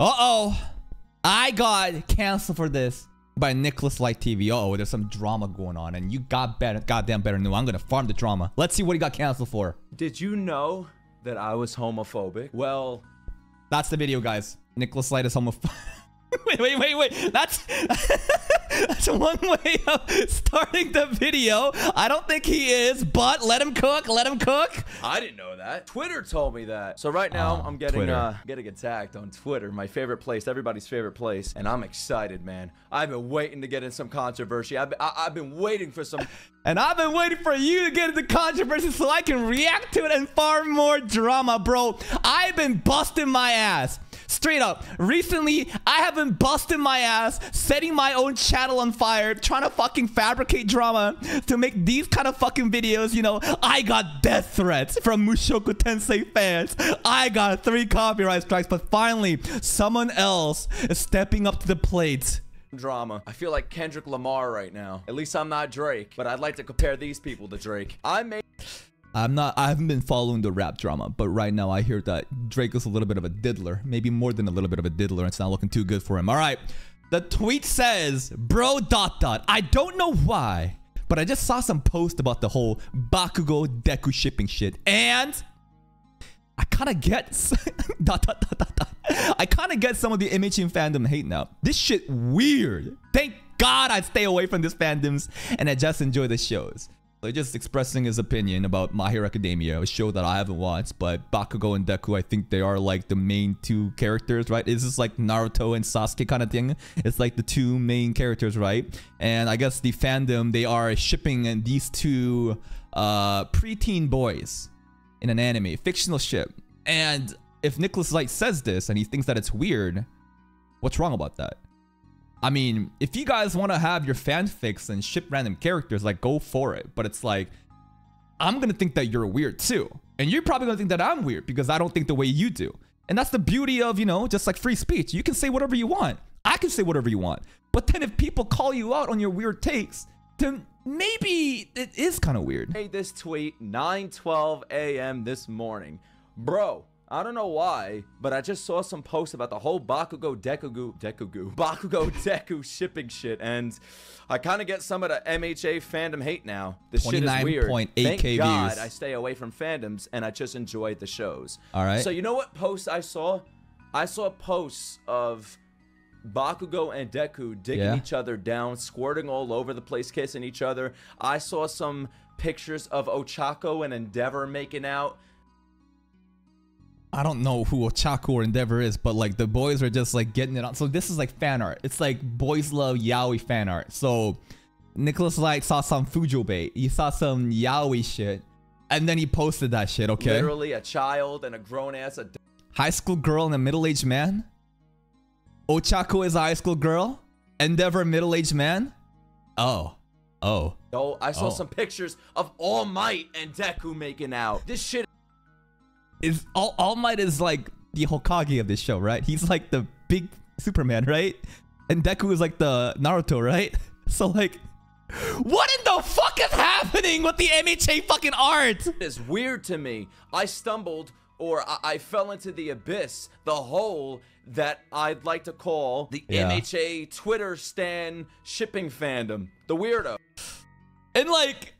Uh-oh. I got canceled for this by Nicholas Light TV. Uh-oh, there's some drama going on, and you got better, goddamn better knew. I'm gonna farm the drama. Let's see what he got canceled for. Did you know that I was homophobic? Well, that's the video, guys. Nicholas Light is homophobic. Wait. That's one way of starting the video. I don't think he is, but let him cook. Let him cook. I didn't know that. Twitter told me that. So right now, I'm getting attacked on Twitter. My favorite place. Everybody's favorite place. And I'm excited, man. I've been waiting to get in some controversy. I've been waiting for some... And I've been waiting for you to get into controversy so I can react to it and far more drama, bro. I've been busting my ass. Straight up, recently, I have been busting my ass, setting my own channel on fire, trying to fucking fabricate drama to make these kind of fucking videos, you know. I got death threats from Mushoku Tensei fans. I got 3 copyright strikes, but finally, someone else is stepping up to the plate. Drama. I feel like Kendrick Lamar right now. At least I'm not Drake, but I'd like to compare these people to Drake. I haven't been following the rap drama, but right now I hear that Drake is a little bit of a diddler. Maybe more than a little bit of a diddler. It's not looking too good for him. All right. The tweet says, bro, ... I don't know why, but I just saw some post about the whole Bakugo Deku shipping shit. And I kind of get I kind of get some of the imaging fandom hate now. This shit weird. Thank God I stay away from these fandoms and I just enjoy the shows. They're just expressing his opinion about My Hero Academia, a show that I haven't watched, but Bakugo and Deku, I think they are like the main 2 characters, right? It's just like Naruto and Sasuke kind of thing. It's like the 2 main characters, right? And I guess the fandom, they are shipping and these 2 preteen boys in an anime, fictional ship. And if Nicholas Light says this and he thinks that it's weird, what's wrong about that? I mean, if you guys want to have your fanfics and ship random characters, like, go for it. But it's like, I'm going to think that you're weird, too. And you're probably going to think that I'm weird because I don't think the way you do. And that's the beauty of, you know, just like free speech. You can say whatever you want. I can say whatever you want. But then if people call you out on your weird takes, then maybe it is kind of weird. Hey, this tweet, 9:12 a.m. this morning. Bro. I don't know why, but I just saw some posts about the whole Bakugo Deku shipping shit, and I kind of get some of the MHA fandom hate now. The shit is weird. 29.8K views. I stay away from fandoms, and I just enjoy the shows. All right. So you know what posts I saw? I saw posts of Bakugo and Deku digging each other down, squirting all over the place, kissing each other. I saw some pictures of Ochako and Endeavor making out. I don't know who Ochako or Endeavor is, but like the boys are just like getting it on. So this is like fan art. It's like boys love yaoi fan art. So Nicholas Light saw some Fujobei. He saw some yaoi shit. And then he posted that shit, okay? Literally a child and a grown-ass adult. High school girl and a middle-aged man? Ochako is a high school girl? Endeavor, middle-aged man? Oh. Oh. Oh, I saw some pictures of All Might and Deku making out. This shit... Is All Might is like the Hokage of this show, right? He's like the big Superman, right? And Deku is like the Naruto, right? So like, what in the fuck is happening with the MHA fucking art? It's weird to me. I stumbled or I fell into the abyss, the hole that I'd like to call the MHA Twitter stan shipping fandom, the weirdo. And like,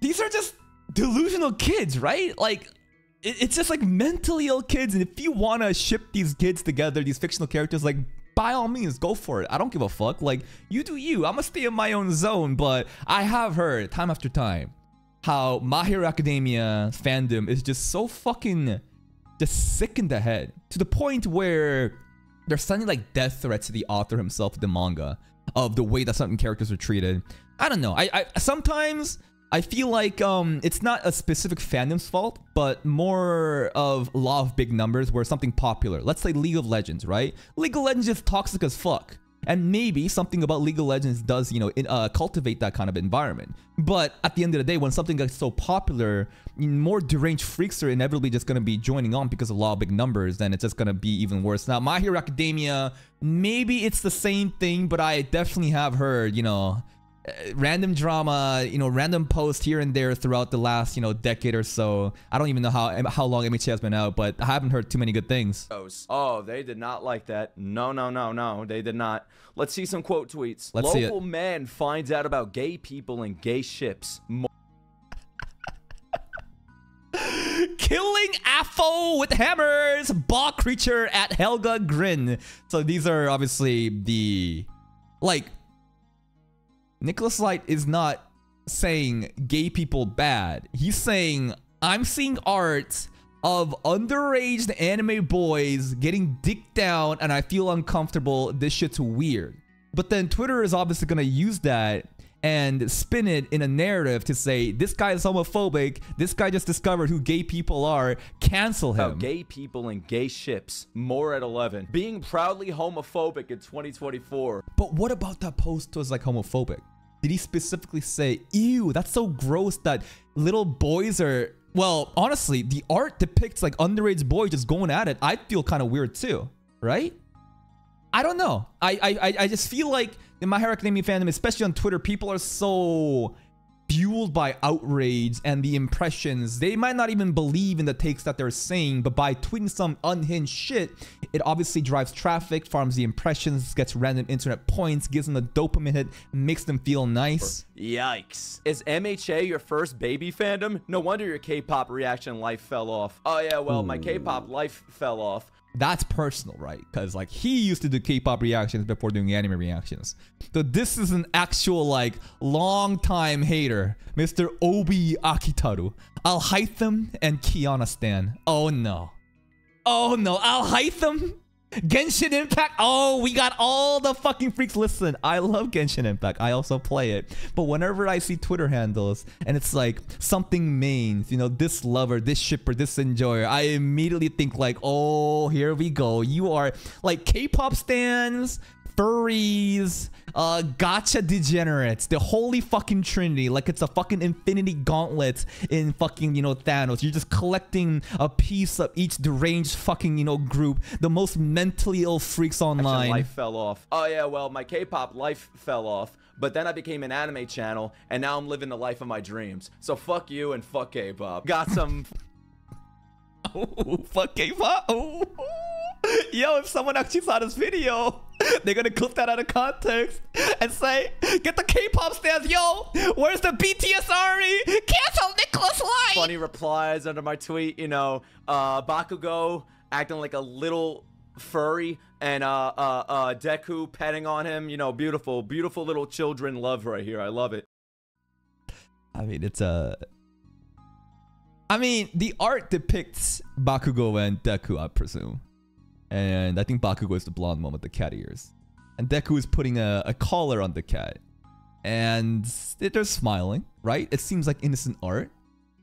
these are just delusional kids, right? Like. It's just like mentally ill kids, and if you want to ship these kids together, these fictional characters, like, by all means, go for it. I don't give a fuck. Like, you do you. I'm gonna stay in my own zone, but I have heard time after time how My Hero Academia fandom is just so fucking just sick in the head to the point where they're sending, like, death threats to the author himself of the manga of the way that certain characters are treated. I don't know. I sometimes... I feel like it's not a specific fandom's fault, but more of law of big numbers where something popular. Let's say League of Legends, right? League of Legends is toxic as fuck. And maybe something about League of Legends does, you know, cultivate that kind of environment. But at the end of the day, when something gets so popular, more deranged freaks are inevitably just going to be joining on because of law of big numbers. Then it's just going to be even worse. Now, My Hero Academia, maybe it's the same thing, but I definitely have heard, you know... random drama, you know, random posts here and there throughout the last, you know, decade or so. I don't even know how long MHA has been out, but I haven't heard too many good things. Oh, they did not like that. No, no, no, no, they did not. Let's see some quote tweets. Let's see it. Local man finds out about gay people and gay ships. Killing Afo with hammers, ball creature at Helga Grin. So these are obviously the, like, Nicholas Light is not saying gay people bad. He's saying, I'm seeing art of underage anime boys getting dicked down and I feel uncomfortable. This shit's weird. But then Twitter is obviously going to use that and spin it in a narrative to say, this guy is homophobic, this guy just discovered who gay people are, cancel him. Oh, gay people and gay ships, more at 11. Being proudly homophobic in 2024. But what about that post was like homophobic? Did he specifically say, ew, that's so gross that little boys are... Well, honestly, the art depicts like underage boys just going at it. I feel kind of weird too, right? I don't know. I just feel like in My Hero Academia fandom, especially on Twitter, people are so fueled by outrage and the impressions. They might not even believe in the takes that they're saying, but by tweeting some unhinged shit, it obviously drives traffic, farms the impressions, gets random internet points, gives them a dopamine hit, makes them feel nice. Yikes. Is MHA your first baby fandom? No wonder your K-pop reaction life fell off. Oh yeah, well, my K-pop life fell off. That's personal, right? Because like he used to do K-pop reactions before doing anime reactions. So this is an actual like long-time hater, Mr. Obi Akitaru. I'll hide them and Kiana Stan. Oh no. Oh no, I'll hide them. Genshin Impact. Oh, we got all the fucking freaks. Listen, I love Genshin Impact. I also play it. But whenever I see Twitter handles and it's like something mains, you know, this lover, this shipper, this enjoyer, I immediately think like, oh, here we go. You are like K-pop stans, furries, gacha degenerates, the holy fucking trinity, like it's a fucking infinity gauntlet in fucking, you know, Thanos. You're just collecting a piece of each deranged fucking, you know, group, the most mentally ill freaks online. Life fell off. Oh yeah, well, my K-pop life fell off, but then I became an anime channel, and now I'm living the life of my dreams. So fuck you and fuck K-pop. Got some... Oh, fuck K-pop? Oh. Yo, if someone actually saw this video, they're gonna clip that out of context and say, get the K-pop stans, yo, where's the BTS army? Cancel Nicholas Light! Funny replies under my tweet, you know, Bakugo acting like a little furry and Deku petting on him, you know, beautiful, beautiful little children love right here. I love it. I mean, it's a... I mean, the art depicts Bakugo and Deku, I presume. And I think Bakugo is the blonde one with the cat ears. And Deku is putting a collar on the cat. And they're smiling, right? It seems like innocent art.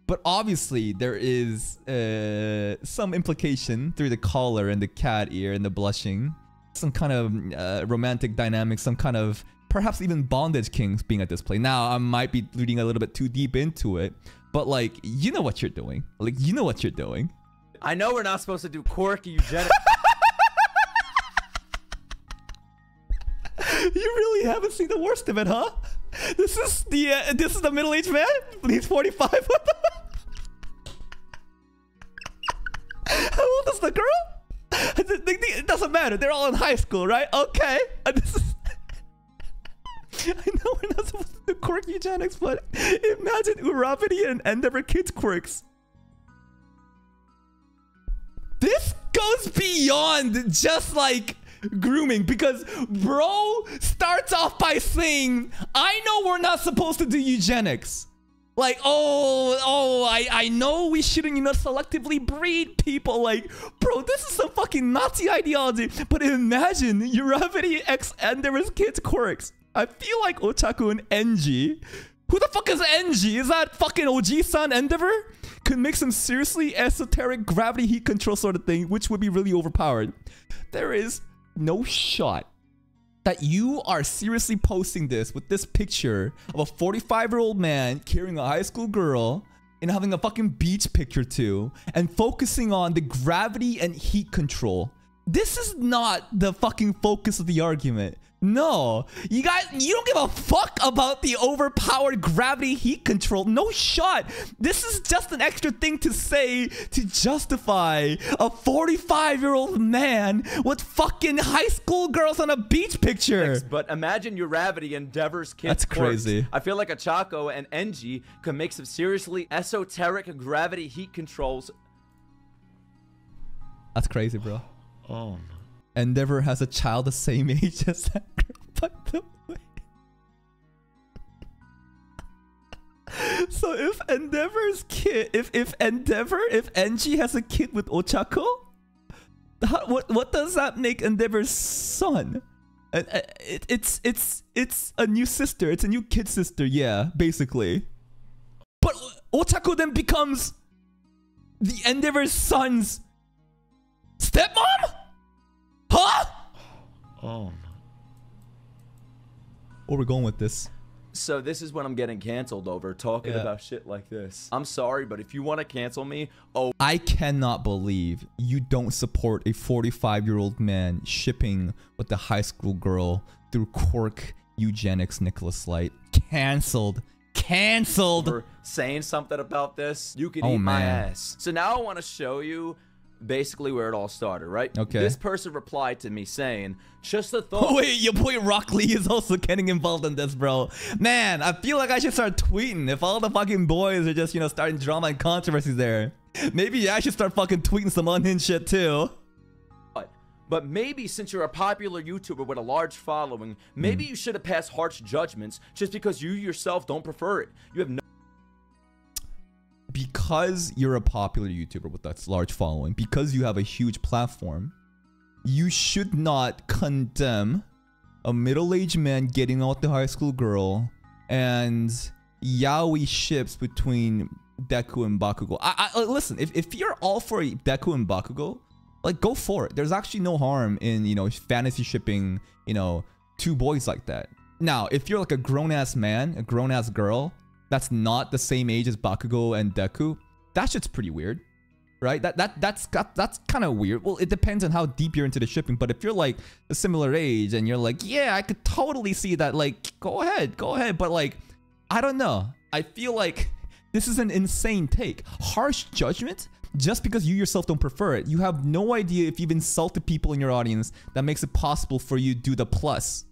But obviously, there is some implication through the collar and the cat ear and the blushing. Some kind of romantic dynamic, some kind of perhaps even bondage kings being at this play. Now, I might be leading a little bit too deep into it. But like, you know what you're doing. Like, you know what you're doing. I know we're not supposed to do quirky eugenics. You really haven't seen the worst of it, huh? This is the middle-aged man. He's 45. How old is the girl? It doesn't matter. They're all in high school, right? Okay. This is I know we're not supposed to do quirk eugenics, but imagine Urabidi and Endeavor kids' quirks. This goes beyond just like grooming, because bro starts off by saying, I know we're not supposed to do eugenics. Like, I know we shouldn't, you know, selectively breed people. Like, bro, this is some fucking Nazi ideology. But imagine Urabidi X Endeavor's kids' quirks. I feel like Ochako and NG. Who the fuck is NG? Is that fucking OG-san Endeavor? Could make some seriously esoteric gravity heat control sort of thing, which would be really overpowered. There is no shot that you are seriously posting this with this picture of a 45-year-old man carrying a high school girl and having a fucking beach picture too, and focusing on the gravity and heat control. This is not the fucking focus of the argument. No, you don't give a fuck about the overpowered gravity heat control. No shot. This is just an extra thing to say to justify a 45-year-old man with fucking high school girls on a beach picture. But imagine Uravity Endeavor's kids. That's crazy. Corpse. I feel like Ochako and Enji could make some seriously esoteric gravity heat controls. That's crazy, bro. Oh. Endeavor has a child the same age as that girl, by the way. So if Endeavor's kid, if Enji has a kid with Ochako, what does that make Endeavor's son? It's a new sister. It's a new kid sister. Yeah, basically. But Ochako then becomes the Endeavor's son's stepmom? Huh? Oh. Where we going with this? So this is when I'm getting canceled over talking about shit like this. I'm sorry, but if you want to cancel me, oh. I cannot believe you don't support a 45-year-old man shipping with a high school girl through quirk eugenics, Nicholas Light. Canceled. Canceled. For saying something about this, you can eat my ass. So now I want to show you basically where it all started, right? Okay. This person replied to me saying, just the thought— oh, wait, your boy Rock Lee is also getting involved in this, bro. Man, I feel like I should start tweeting if all the fucking boys are just, you know, starting drama and controversies there. Maybe I should start fucking tweeting some unhinged shit too. But maybe since you're a popular YouTuber with a large following, maybe you should have passed harsh judgments just because you yourself don't prefer it. You have no— because you're a popular YouTuber with that large following, because you have a huge platform, you should not condemn a middle-aged man getting out the high school girl and yaoi ships between Deku and Bakugo. Listen, if you're all for Deku and Bakugo, like, go for it. There's actually no harm in, you know, fantasy shipping, you know, two boys like that. Now, if you're like a grown-ass man, a grown-ass girl, that's not the same age as Bakugo and Deku, that shit's pretty weird, right? That's kind of weird. Well, it depends on how deep you're into the shipping, but if you're like a similar age and you're like, yeah, I could totally see that, like, go ahead. But like, I don't know. I feel like this is an insane take. Harsh judgment just because you yourself don't prefer it. You have no idea if you've insulted people in your audience that makes it possible for you to do the plus.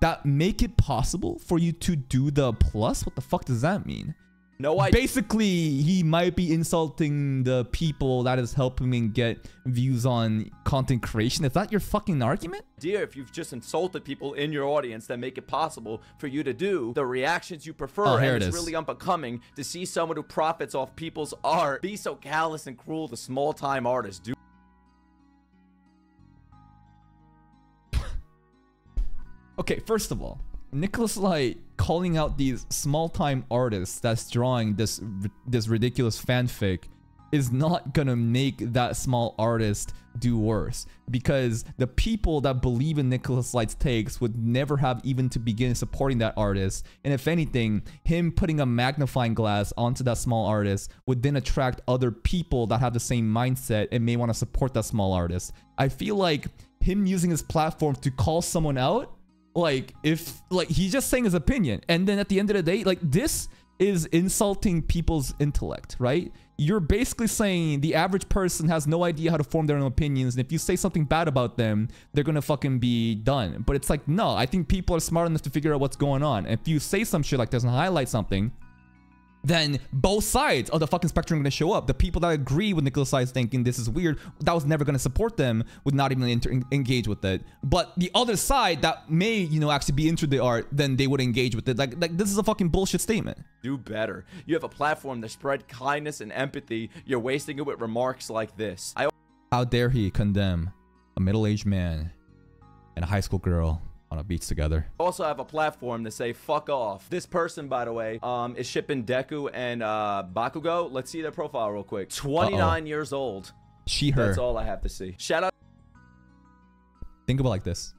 That make it possible for you to do the plus? What the fuck does that mean? No idea. Basically, he might be insulting the people that is helping him get views on content creation. Is that your fucking argument? Dear, if you've just insulted people in your audience that make it possible for you to do the reactions you prefer, and it's really unbecoming to see someone who profits off people's art be so callous and cruel to small-time artists. Do okay, first of all, Nicholas Light calling out these small-time artists that's drawing this ridiculous fanfic is not gonna make that small artist do worse, because the people that believe in Nicholas Light's takes would never have even to begin supporting that artist, and if anything, him putting a magnifying glass onto that small artist would then attract other people that have the same mindset and may want to support that small artist. I feel like him using his platform to call someone out, like, he's just saying his opinion, and then at the end of the day, like, this is insulting people's intellect, right? You're basically saying the average person has no idea how to form their own opinions, and if you say something bad about them, they're gonna fucking be done. But it's like, no, I think people are smart enough to figure out what's going on. If you say some shit like this and highlight something, then both sides of the fucking spectrum are gonna show up. The people that agree with Nicholas Light's thinking this is weird, that was never gonna support them, would not even engage with it. But the other side that may, you know, actually be into the art, then they would engage with it. Like this is a fucking bullshit statement. Do better. You have a platform to spread kindness and empathy. You're wasting it with remarks like this. How dare he condemn a middle-aged man and a high school girl on a beach together. Also have a platform to say fuck off. This person, by the way, is shipping Deku and Bakugo. Let's see their profile real quick. 29 years old. She, her. That's all I have to see. Shout out. Think about it like this.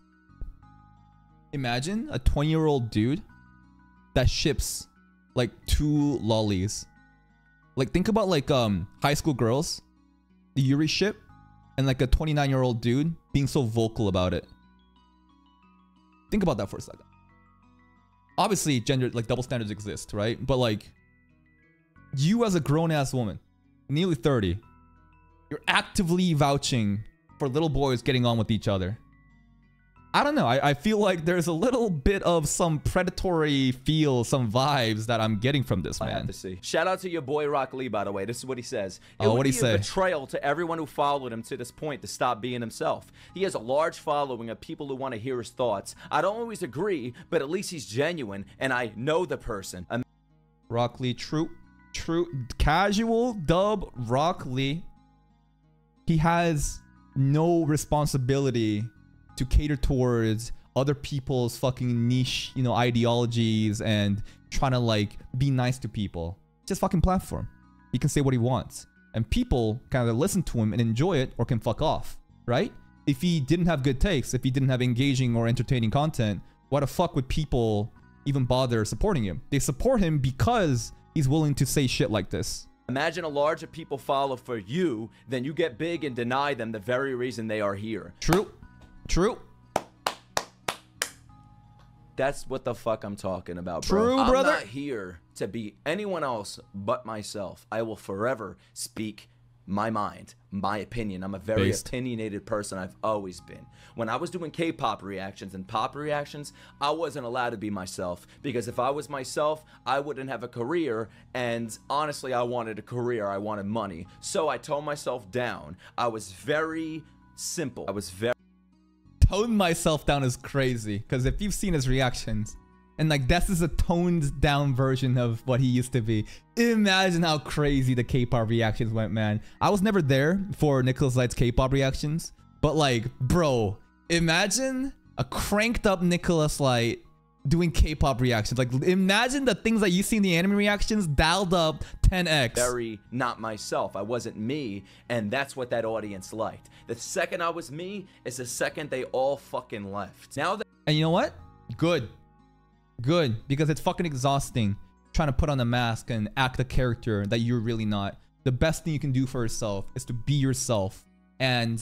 Imagine a 20-year-old dude that ships like two lollies. Like, think about like high school girls, the Yuri ship, and like a 29-year-old dude being so vocal about it. Think about that for a second. Obviously, gender, like, double standards exist, right? But, like, you as a grown-ass woman, nearly 30, you're actively vouching for little boys getting on with each other. I don't know. I feel like there's a little bit of some predatory feel, some vibes that I'm getting from this, man. I have to see. Shout out to your boy Rock Lee, by the way. This is what he says. Oh, what he said. It would be a betrayal to everyone who followed him to this point to stop being himself. He has a large following of people who want to hear his thoughts. I don't always agree, but at least he's genuine, and I know the person. Rock Lee, true, casual dub Rock Lee. He has no responsibility to cater towards other people's fucking niche, you know, ideologies and trying to, like, be nice to people. Just fucking platform. He can say what he wants. And people kind of listen to him and enjoy it or can fuck off, right? If he didn't have good takes, if he didn't have engaging or entertaining content, why the fuck would people even bother supporting him? They support him because he's willing to say shit like this. Imagine a larger people follow for you, then you get big and deny them the very reason they are here. True. True. That's what the fuck I'm talking about, bro. True, brother. I'm not here to be anyone else but myself. I will forever speak my mind, my opinion. I'm a very opinionated person. I've always been. When I was doing K-pop reactions and pop reactions, I wasn't allowed to be myself, because if I was myself, I wouldn't have a career. And honestly, I wanted a career. I wanted money. So I toned myself down. I was very simple. I was very... Tone myself down is crazy, because if you've seen his reactions, and like, this is a toned down version of what he used to be. Imagine how crazy the K-pop reactions went, man. I was never there for Nicholas Light's K-pop reactions, but like, bro, imagine a cranked up Nicholas Light doing K-pop reactions. Like, imagine the things that you see in the anime reactions dialed up 10x. Very not myself. I wasn't me, and that's what that audience liked. The second I was me is the second they all fucking left. Now that, and you know what? Good. Good, because it's fucking exhausting trying to put on a mask and act a character that you're really not. The best thing you can do for yourself is to be yourself. And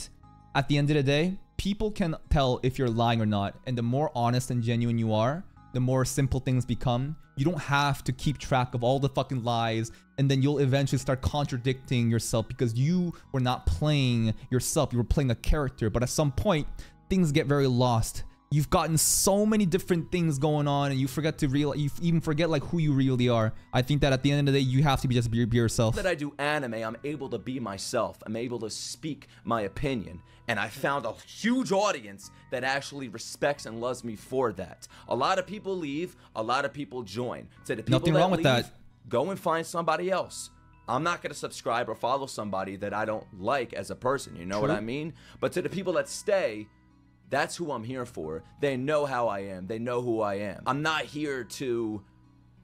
at the end of the day, people can tell if you're lying or not, and the more honest and genuine you are, the more simple things become. You don't have to keep track of all the fucking lies, and then you'll eventually start contradicting yourself because you were not playing yourself. You were playing a character, but at some point, things get very lost. You've gotten so many different things going on, and you forget to realize, you even forget like who you really are. I think that at the end of the day, you have to just be yourself. That I do anime, I'm able to be myself. I'm able to speak my opinion, and I found a huge audience that actually respects and loves me for that. A lot of people leave, a lot of people join. So the people that leave, go and find somebody else. I'm not going to subscribe or follow somebody that I don't like as a person, you know what I mean? But to the people that stay, that's who I'm here for. They know how I am. They know who I am. I'm not here to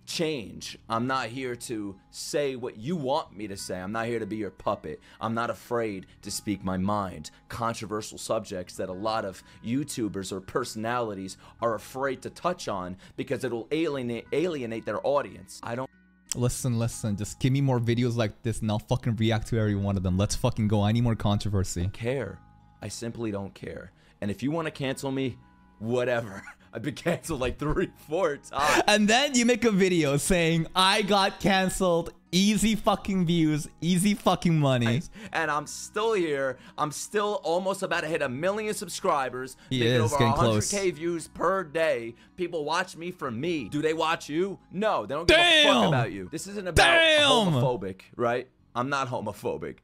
change. I'm not here to say what you want me to say. I'm not here to be your puppet. I'm not afraid to speak my mind. Controversial subjects that a lot of YouTubers or personalities are afraid to touch on because it'll alienate their audience. I don't... Listen, just give me more videos like this and I'll fucking react to every one of them. Let's fucking go. I need more controversy. I don't care. I simply don't care. And if you want to cancel me, whatever. I've been canceled like 3-4 times. And then you make a video saying, I got canceled. Easy fucking views. Easy fucking money. And I'm still here. I'm still almost about to hit 1 million subscribers. It's getting close. 100K views per day. People watch me for me. Do they watch you? No, they don't give a fuck about you. This isn't about homophobic, right? I'm not homophobic.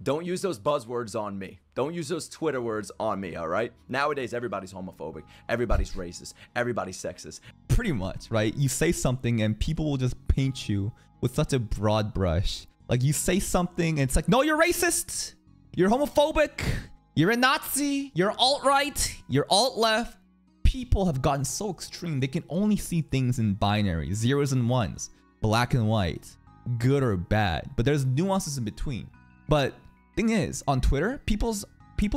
Don't use those buzzwords on me. Don't use those Twitter words on me, all right? Nowadays, everybody's homophobic. Everybody's racist. Everybody's sexist. Pretty much, right? You say something and people will just paint you with such a broad brush. Like, you say something and it's like, no, you're racist. You're homophobic. You're a Nazi. You're alt-right. You're alt-left. People have gotten so extreme. They can only see things in binary, zeros and ones, black and white, good or bad. But there's nuances in between. But... thing is, on Twitter, people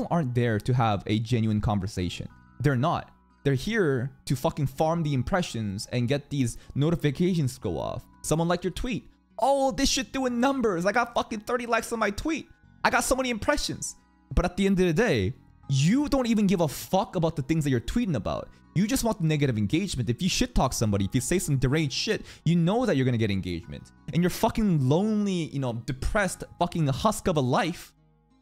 aren't there to have a genuine conversation. They're not. They're here to fucking farm the impressions and get these notifications go off. Someone liked your tweet. Oh, this shit doing numbers. I got fucking 30 likes on my tweet. I got so many impressions. But at the end of the day, you don't even give a fuck about the things that you're tweeting about. You just want the negative engagement. If you shit talk somebody, if you say some deranged shit, you know that you're gonna get engagement. And you're fucking lonely, you know, depressed, fucking husk of a life.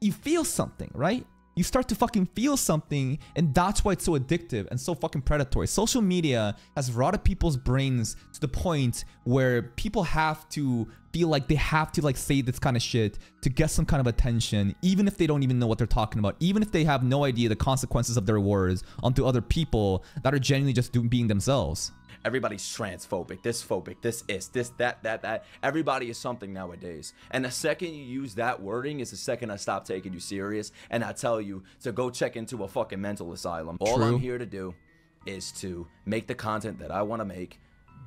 You feel something, right? You start to fucking feel something, and that's why it's so addictive and so fucking predatory. Social media has rotted people's brains to the point where people have to feel like they have to like say this kind of shit to get some kind of attention, even if they don't even know what they're talking about, even if they have no idea the consequences of their words onto other people that are genuinely just being themselves. Everybody's transphobic, this phobic, this is, this, that. Everybody is something nowadays. And the second you use that wording is the second I stop taking you serious. And I tell you to go check into a fucking mental asylum. True. All I'm here to do is to make the content that I want to make,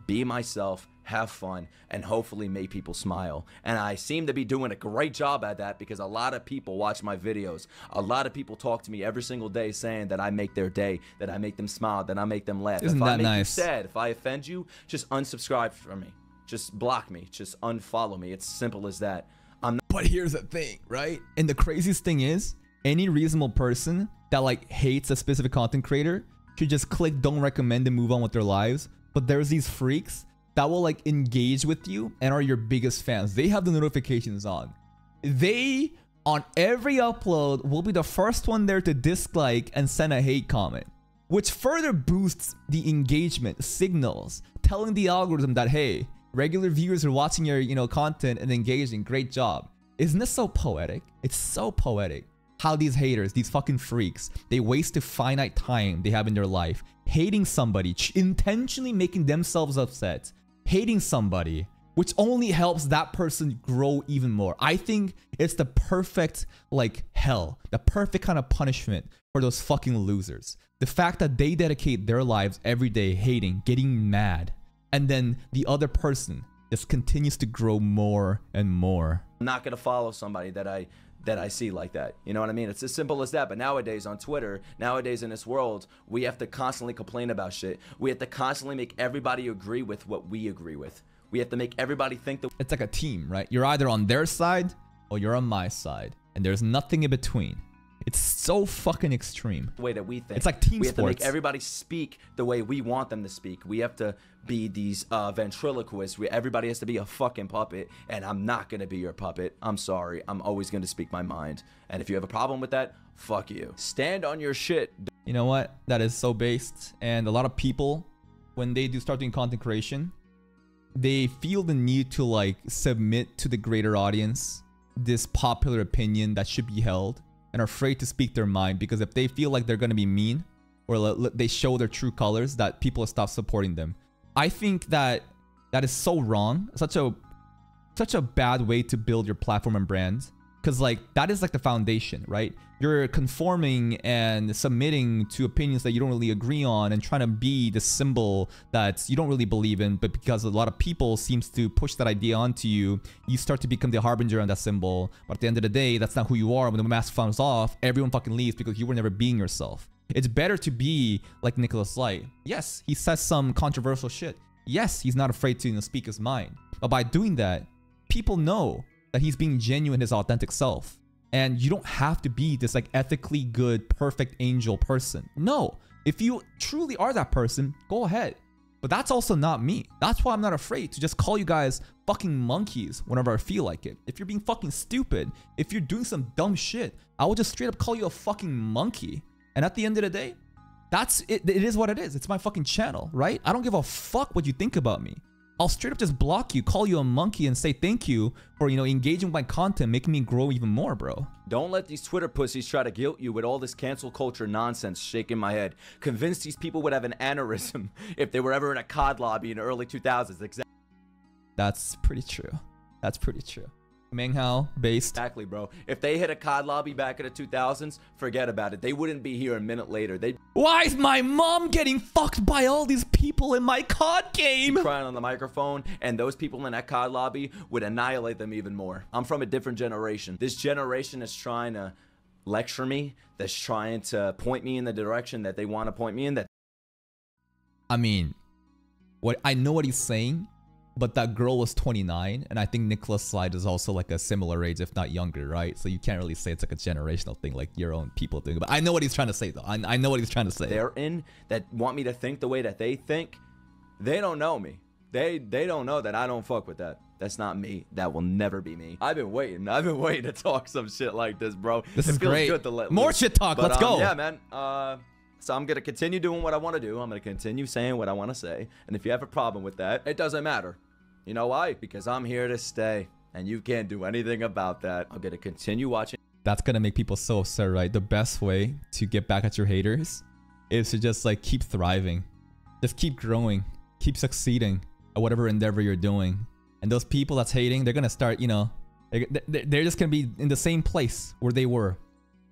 be myself, have fun, and hopefully make people smile. And I seem to be doing a great job at that because a lot of people watch my videos. A lot of people talk to me every single day saying that I make their day, that I make them smile, that I make them laugh. Isn't that nice? If I make you sad, if I offend you, just unsubscribe from me. Just block me. Just unfollow me. It's simple as that. But here's the thing, right? And the craziest thing is, any reasonable person that like hates a specific content creator should just click don't recommend and move on with their lives. But there's these freaks that will like engage with you and are your biggest fans. They have the notifications on. They, on every upload, will be the first one there to dislike and send a hate comment, which further boosts the engagement signals, telling the algorithm that, hey, regular viewers are watching your, you know, content and engaging. Great job. Isn't this so poetic? It's so poetic how these haters, these fucking freaks, they waste the finite time they have in their life hating somebody, intentionally making themselves upset, hating somebody, which only helps that person grow even more. I think it's the perfect, like, hell, the perfect kind of punishment for those fucking losers. The fact that they dedicate their lives every day hating, getting mad, and then the other person just continues to grow more and more. I'm not gonna follow somebody that I see like that. You know what I mean? It's as simple as that. But nowadays on Twitter, nowadays in this world, we have to constantly complain about shit. We have to constantly make everybody agree with what we agree with. We have to make everybody think that... It's like a team, right? You're either on their side or you're on my side. And there's nothing in between. It's so fucking extreme. The way that we think. It's like team sports. We have to make everybody speak the way we want them to speak. We have to be these ventriloquists where everybody has to be a fucking puppet. And I'm not going to be your puppet. I'm sorry. I'm always going to speak my mind. And if you have a problem with that, fuck you. Stand on your shit. You know what? That is so based. And a lot of people, when they do start doing content creation, they feel the need to like submit to the greater audience this popular opinion that should be held, and are afraid to speak their mind because if they feel like they're going to be mean or they show their true colors, that people stop supporting them. I think that that is so wrong. Such a bad way to build your platform and brand, because like that is like the foundation, right? You're conforming and submitting to opinions that you don't really agree on and trying to be the symbol that you don't really believe in, but because a lot of people seems to push that idea onto you, you start to become the harbinger on that symbol. But at the end of the day, that's not who you are. When the mask falls off, everyone fucking leaves because you were never being yourself. It's better to be like Nicholas Light. Yes, he says some controversial shit. Yes, he's not afraid to, you know, speak his mind. But by doing that, people know that he's being genuine, his authentic self. And you don't have to be this like ethically good, perfect angel person. No, if you truly are that person, go ahead. But that's also not me. That's why I'm not afraid to just call you guys fucking monkeys whenever I feel like it. If you're being fucking stupid, if you're doing some dumb shit, I will just straight up call you a fucking monkey. And at the end of the day, that's it. It is what it is. It's my fucking channel, right? I don't give a fuck what you think about me. I'll straight up just block you, call you a monkey, and say thank you for, you know, engaging with my content, making me grow even more, bro. Don't let these Twitter pussies try to guilt you with all this cancel culture nonsense shaking my head. Convince these people would have an aneurysm if they were ever in a COD lobby in the early 2000s. Exactly. That's pretty true. That's pretty true. Menghao based. Exactly, bro. If they hit a COD lobby back in the 2000s, forget about it. They wouldn't be here a minute later. They. Why is my mom getting fucked by all these people in my COD game? She's crying on the microphone, and those people in that COD lobby would annihilate them even more. I'm from a different generation. This generation is trying to lecture me. That's trying to point me in the direction that they want to point me in. That. I mean, what I know what he's saying, But that girl was 29, and I think Nicholas Light is also like a similar age, if not younger, right? So you can't really say it's like a generational thing, like your own people doing it. But I know what he's trying to say, though. I know what he's trying to say. They're in that want me to think the way that they think. They don't know me. They don't know that I don't fuck with that. That's not me. That will never be me. I've been waiting to talk some shit like this, bro. This is great. Good to let more loose. Shit talk. But, let's go. Yeah, man. So I'm going to continue doing what I want to do. I'm going to continue saying what I want to say. And if you have a problem with that, it doesn't matter. You know why? Because I'm here to stay. And you can't do anything about that. I'm going to continue watching. That's going to make people so upset, right? The best way to get back at your haters is to just like keep thriving. Just keep growing. Keep succeeding at whatever endeavor you're doing. And those people that's hating, they're going to start, you know, they're just going to be in the same place where they were,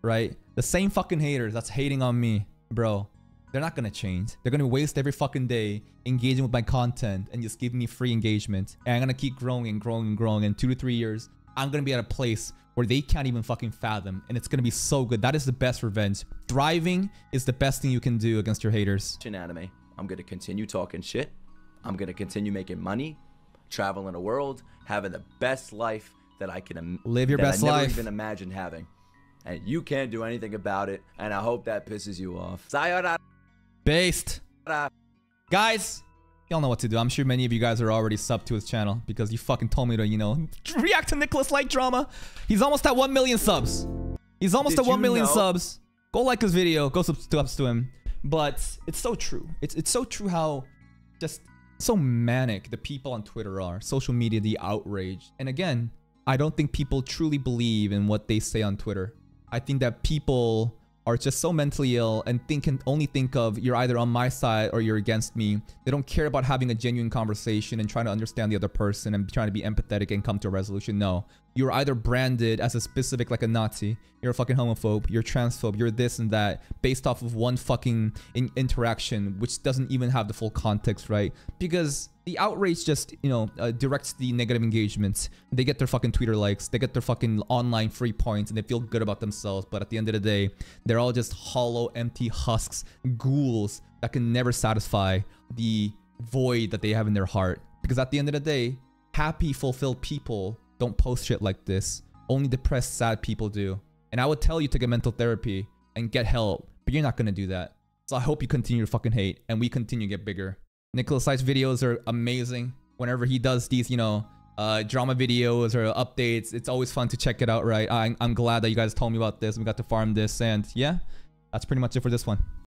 right? The same fucking haters that's hating on me. Bro, they're not gonna change. They're gonna waste every fucking day engaging with my content and just giving me free engagement. And I'm gonna keep growing and growing and growing. In 2 to 3 years, I'm gonna be at a place where they can't even fucking fathom. And it's gonna be so good. That is the best revenge. Thriving is the best thing you can do against your haters. Anime. I'm gonna continue talking shit. I'm gonna continue making money, traveling the world, having the best life that I can live your best life. I never even imagine having. And you can't do anything about it. And I hope that pisses you off. Sayonara. Based. Guys, y'all know what to do. I'm sure many of you guys are already subbed to his channel because you fucking told me to, you know, react to Nicholas Light drama. He's almost at 1 million subs. He's almost at 1 million subs. Go like his video. Go subscribe to him. But it's so true. It's so true how just so manic the people on Twitter are. Social media, the outrage. And again, I don't think people truly believe in what they say on Twitter. I think that people are just so mentally ill and can only think of you're either on my side or you're against me. They don't care about having a genuine conversation and trying to understand the other person and trying to be empathetic and come to a resolution. No, you're either branded as a specific, like a Nazi, you're a fucking homophobe, you're transphobe, you're this and that based off of one fucking interaction, which doesn't even have the full context, right? Because the outrage just, you know, directs the negative engagement. They get their fucking Twitter likes. They get their fucking online free points and they feel good about themselves. But at the end of the day, they're all just hollow, empty husks, ghouls that can never satisfy the void that they have in their heart. Because at the end of the day, happy, fulfilled people don't post shit like this. Only depressed, sad people do. And I would tell you to get mental therapy and get help, but you're not going to do that. So I hope you continue to fucking hate and we continue to get bigger. Nicholas Light's videos are amazing. Whenever he does these, you know, drama videos or updates, it's always fun to check it out, right? I'm glad that you guys told me about this. We got to farm this and yeah, that's pretty much it for this one.